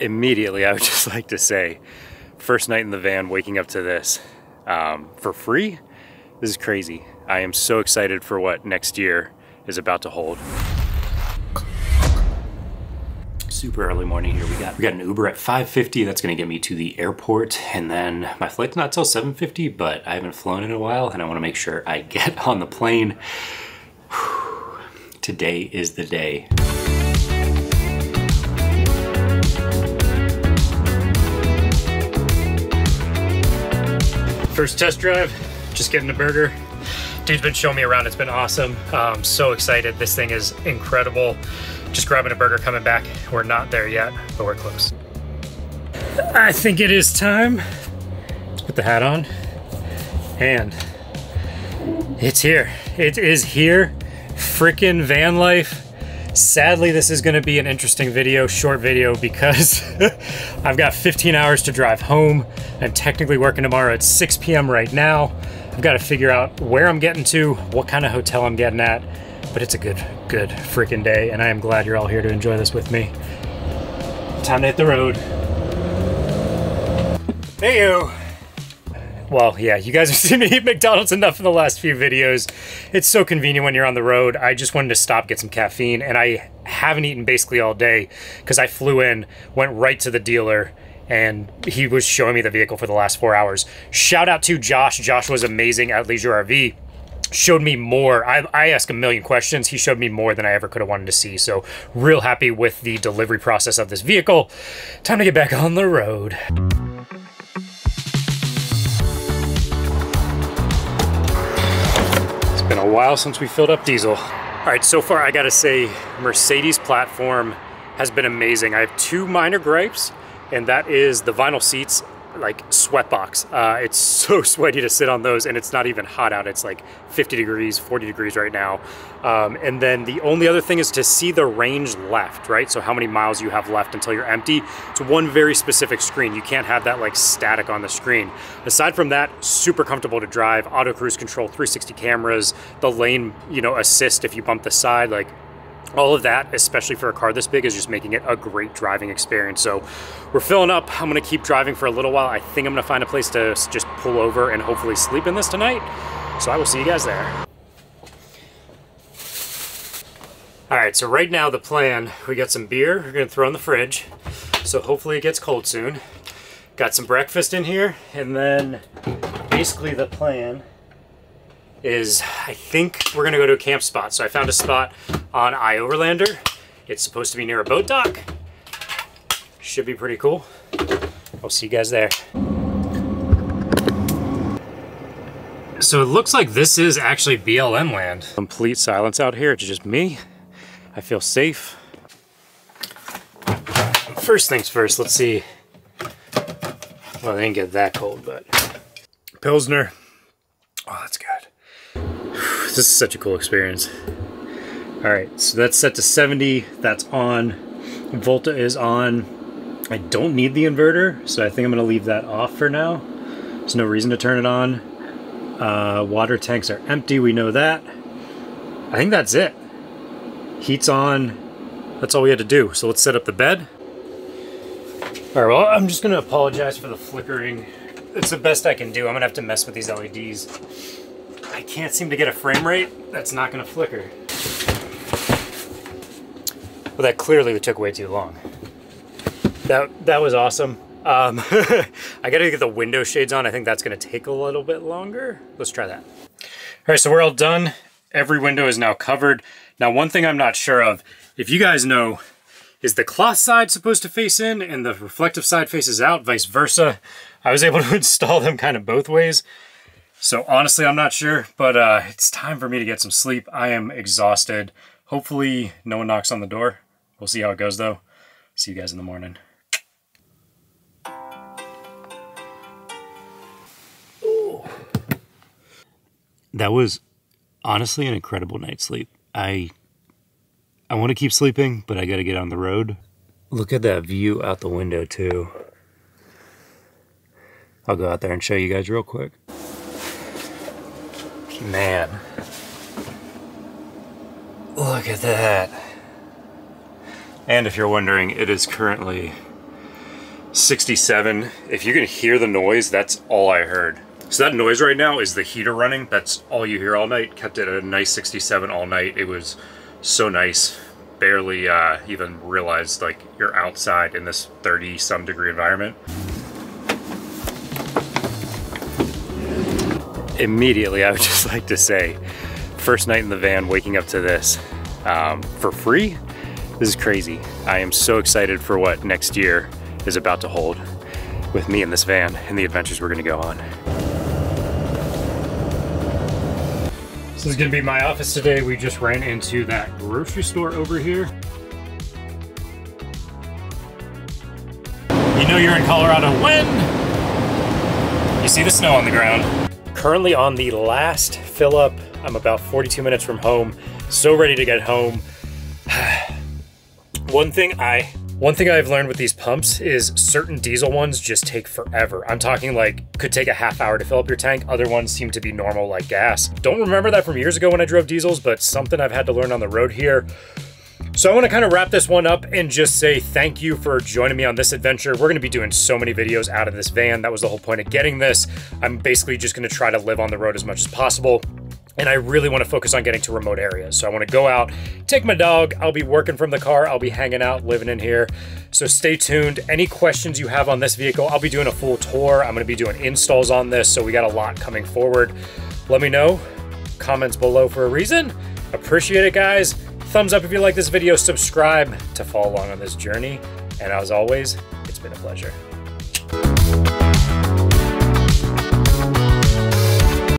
immediately, I would just like to say, first night in the van, waking up to this for free, this is crazy. I am so excited for what next year is about to hold. Super early morning here. We got an Uber at 5:50. That's going to get me to the airport, and then my flight's not till 7:50, but I haven't flown in a while and I want to make sure I get on the plane. Whew. Today is the day. First test drive, just getting a burger. Dude's been showing me around, it's been awesome. I'm so excited, this thing is incredible. Just grabbing a burger, coming back. We're not there yet, but we're close. I think it is time. Let's put the hat on. And it's here, it is here. Frickin' van life. Sadly, this is gonna be an interesting video, short video, because I've got 15 hours to drive home. I'm technically working tomorrow at 6 p.m. right now. I've gotta figure out where I'm getting to, what kind of hotel I'm getting at, but it's a good freaking day, and I am glad you're all here to enjoy this with me. Time to hit the road. Hey-o. Well, yeah, you guys have seen me eat McDonald's enough in the last few videos. It's so convenient when you're on the road. I just wanted to stop, get some caffeine, and I haven't eaten basically all day because I flew in, went right to the dealer, and he was showing me the vehicle for the last 4 hours. Shout out to Josh. Josh was amazing at Leisure RV. Showed me more. I asked a million questions. He showed me more than I ever could have wanted to see. So real happy with the delivery process of this vehicle. Time to get back on the road. Been a while since we filled up diesel. All right, so far I gotta say Mercedes platform has been amazing. I have two minor gripes, and that is the vinyl seats, like sweatbox. It's so sweaty to sit on those, and it's not even hot out. It's like 50 degrees, 40 degrees right now. And then the only other thing is to see the range left, right? So how many miles you have left until you're empty. It's one very specific screen. You can't have that like static on the screen. Aside from that, super comfortable to drive, auto cruise control, 360 cameras, the lane, you know, assist if you bump the side, like all of that, especially for a car this big, is just making it a great driving experience. So we're filling up. I'm gonna keep driving for a little while. I think I'm gonna find a place to just pull over and hopefully sleep in this tonight. So I will see you guys there. All right, so right now the plan, we got some beer we're gonna throw in the fridge. So hopefully it gets cold soon. Got some breakfast in here, and then basically the plan is I think we're gonna go to a camp spot. So I found a spot on iOverlander. It's supposed to be near a boat dock. Should be pretty cool. I'll see you guys there. So it looks like this is actually BLM land. Complete silence out here, it's just me. I feel safe. First things first, let's see. Well, they didn't get that cold, but. Pilsner, oh, that's good. This is such a cool experience. All right, so that's set to 70. That's on. Volta is on. I don't need the inverter, so I think I'm gonna leave that off for now. There's no reason to turn it on. Water tanks are empty, we know that. I think that's it. Heat's on. That's all we had to do. So let's set up the bed. All right, well, I'm just gonna apologize for the flickering. It's the best I can do. I'm gonna have to mess with these LEDs. I can't seem to get a frame rate that's not gonna flicker. Well, that clearly took way too long. That was awesome. I gotta get the window shades on. I think that's gonna take a little bit longer. Let's try that. All right, so we're all done. Every window is now covered. Now, one thing I'm not sure of, if you guys know, is the cloth side supposed to face in and the reflective side faces out, vice versa? I was able to install them kind of both ways. So honestly, I'm not sure, but it's time for me to get some sleep. I am exhausted. Hopefully no one knocks on the door. We'll see how it goes though. See you guys in the morning. Ooh. That was honestly an incredible night's sleep. I want to keep sleeping, but I got to get on the road. Look at that view out the window too. I'll go out there and show you guys real quick. Man, look at that. And if you're wondering, it is currently 67. If you can hear the noise, that's all I heard. So that noise right now is the heater running. That's all you hear all night. Kept it at a nice 67 all night. It was so nice. Barely even realized like you're outside in this 30 some degree environment. Immediately, I would just like to say, first night in the van, waking up to this for free. This is crazy. I am so excited for what next year is about to hold with me in this van and the adventures we're gonna go on. This is gonna be my office today. We just ran into that grocery store over here. You know you're in Colorado when you see the snow on the ground. Currently on the last fill up. I'm about 42 minutes from home. So ready to get home. One thing I've learned with these pumps is certain diesel ones just take forever. I'm talking like could take a half hour to fill up your tank. Other ones seem to be normal like gas. Don't remember that from years ago when I drove diesels, but something I've had to learn on the road here. So I want to kind of wrap this one up and just say thank you for joining me on this adventure. We're going to be doing so many videos out of this van. That was the whole point of getting this. I'm basically just going to try to live on the road as much as possible. And I really want to focus on getting to remote areas. So I want to go out, take my dog. I'll be working from the car. I'll be hanging out, living in here. So stay tuned. Any questions you have on this vehicle, I'll be doing a full tour. I'm going to be doing installs on this. So we got a lot coming forward. Let me know. Comments below for a reason. Appreciate it, guys. Thumbs up if you like this video. Subscribe to follow along on this journey. And as always, it's been a pleasure.